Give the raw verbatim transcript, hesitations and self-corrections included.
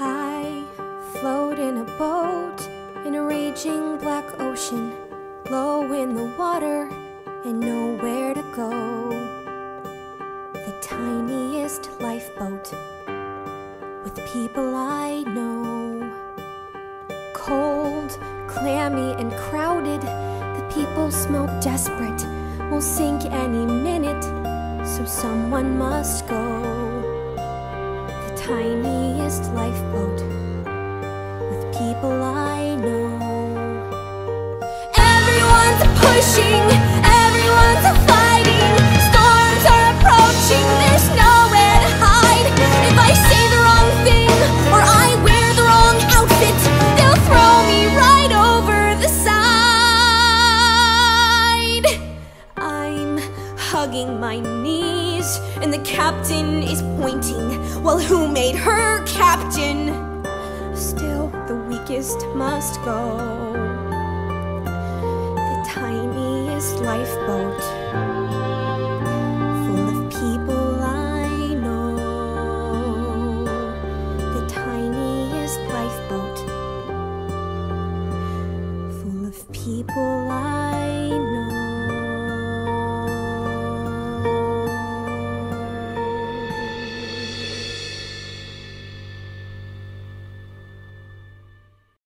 I float in a boat in a raging black ocean, low in the water and nowhere to go. The tiniest lifeboat with people I know. Cold, clammy and crowded, the people smell desperate, will sink any minute, so someone must go. Tiniest lifeboat with people I know. Everyone's pushing, everyone's fighting. Storms are approaching, there's nowhere to hide. If I say the wrong thing or I wear the wrong outfit, they'll throw me right over the side. I'm hugging my knees and the captain is pointing. Well, who made her captain? Still, the weakest must go.